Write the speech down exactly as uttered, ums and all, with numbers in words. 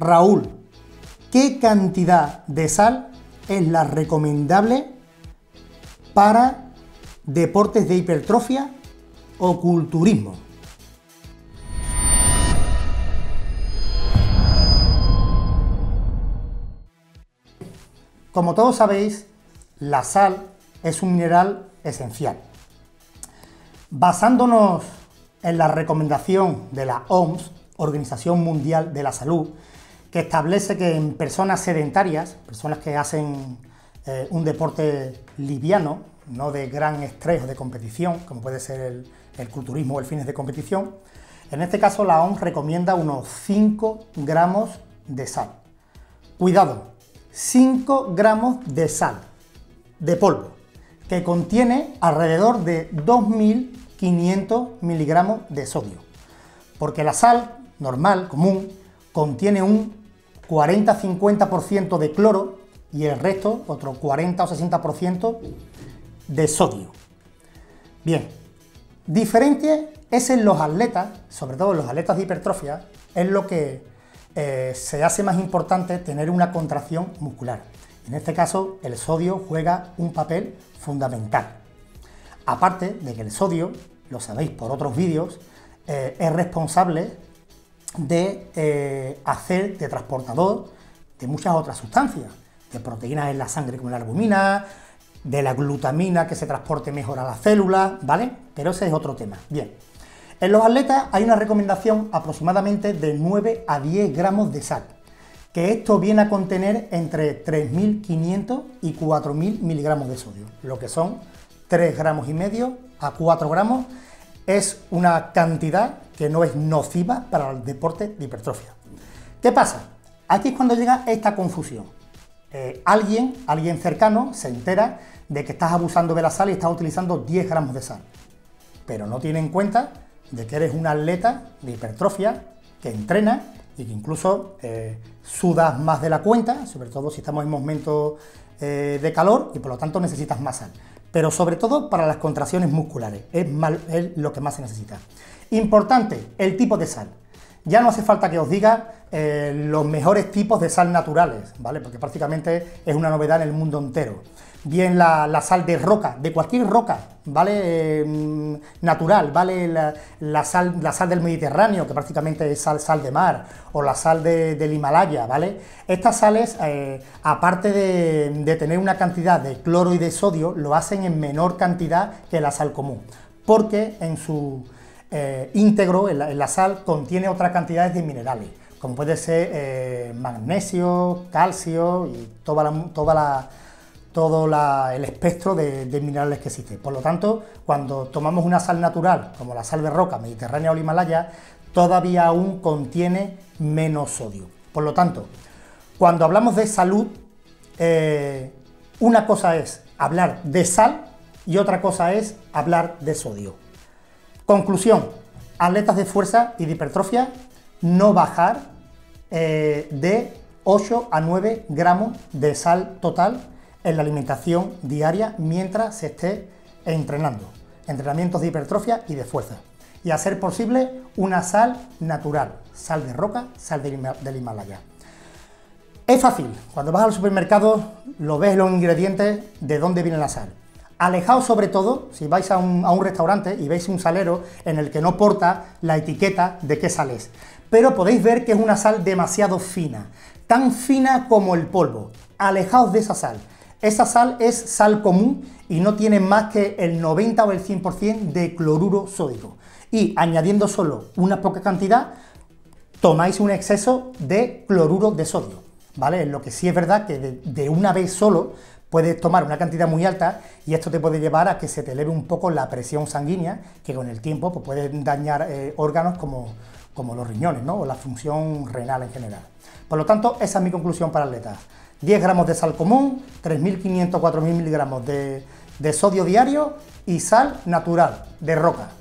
Raúl, ¿qué cantidad de sal es la recomendable para deportes de hipertrofia o culturismo? Como todos sabéis, la sal es un mineral esencial. Basándonos en la recomendación de la O M S, Organización Mundial de la Salud, que establece que en personas sedentarias, personas que hacen eh, un deporte liviano, no de gran estrés o de competición, como puede ser el, el culturismo o el fitness de competición, en este caso la O M S recomienda unos cinco gramos de sal. Cuidado, cinco gramos de sal de polvo, que contiene alrededor de dos mil quinientos miligramos de sodio, porque la sal normal, común, contiene un cuarenta a cincuenta por ciento de cloro y el resto, otro cuarenta o sesenta por ciento de sodio. Bien, diferente es en los atletas, sobre todo en los atletas de hipertrofia, es lo que eh, se hace más importante tener una contracción muscular. En este caso, el sodio juega un papel fundamental. Aparte de que el sodio, lo sabéis por otros vídeos, eh, es responsable de eh, hacer de transportador de muchas otras sustancias, de proteínas en la sangre como la albumina, de la glutamina que se transporte mejor a las células, ¿vale? Pero ese es otro tema. Bien, en los atletas hay una recomendación aproximadamente de nueve a diez gramos de sal, que esto viene a contener entre tres mil quinientos y cuatro mil miligramos de sodio, lo que son tres gramos y medio a cuatro gramos. Es una cantidad que no es nociva para el deporte de hipertrofia. ¿Qué pasa? Aquí es cuando llega esta confusión. Eh, alguien, alguien cercano se entera de que estás abusando de la sal y estás utilizando diez gramos de sal, pero no tiene en cuenta de que eres un atleta de hipertrofia que entrena y que incluso eh, sudas más de la cuenta, sobre todo si estamos en momentos eh, de calor, y por lo tanto necesitas más sal. Pero sobre todo para las contracciones musculares, es, mal, es lo que más se necesita. Importante, el tipo de sal. Ya no hace falta que os diga eh, los mejores tipos de sal naturales, ¿vale? Porque prácticamente es una novedad en el mundo entero. Bien la, la sal de roca, de cualquier roca, ¿vale? Eh, natural, ¿vale? La, la, sal, la sal del Mediterráneo, que prácticamente es sal, sal de mar, o la sal de, del Himalaya, ¿vale? Estas sales, eh, aparte de, de tener una cantidad de cloro y de sodio, lo hacen en menor cantidad que la sal común, porque en su eh, íntegro, en la, en la sal, contiene otras cantidades de minerales, como puede ser eh, magnesio, calcio y toda la... Toda la todo la, el espectro de, de minerales que existe. Por lo tanto, cuando tomamos una sal natural, como la sal de roca, mediterránea o el Himalaya, todavía aún contiene menos sodio. Por lo tanto, cuando hablamos de salud, eh, una cosa es hablar de sal y otra cosa es hablar de sodio. Conclusión, atletas de fuerza y de hipertrofia, no bajar eh, de ocho a nueve gramos de sal total en la alimentación diaria mientras se esté entrenando, entrenamientos de hipertrofia y de fuerza, y hacer posible una sal natural, sal de roca, sal del Himalaya. Es fácil, cuando vas al supermercado lo ves los ingredientes de dónde viene la sal. Alejaos sobre todo, si vais a un, a un restaurante y veis un salero en el que no porta la etiqueta de qué sal es, pero podéis ver que es una sal demasiado fina, tan fina como el polvo. Alejaos de esa sal. Esa sal es sal común y no tiene más que el noventa o el cien por ciento de cloruro sódico. Y añadiendo solo una poca cantidad, tomáis un exceso de cloruro de sodio, ¿vale? Lo que sí es verdad que de, de una vez solo puedes tomar una cantidad muy alta y esto te puede llevar a que se te eleve un poco la presión sanguínea, que con el tiempo pues, puede dañar eh, órganos como, como los riñones, ¿no? O la función renal en general. Por lo tanto, esa es mi conclusión para atletas. diez gramos de sal común, tres mil quinientos a cuatro mil miligramos de, de sodio diario y sal natural de roca.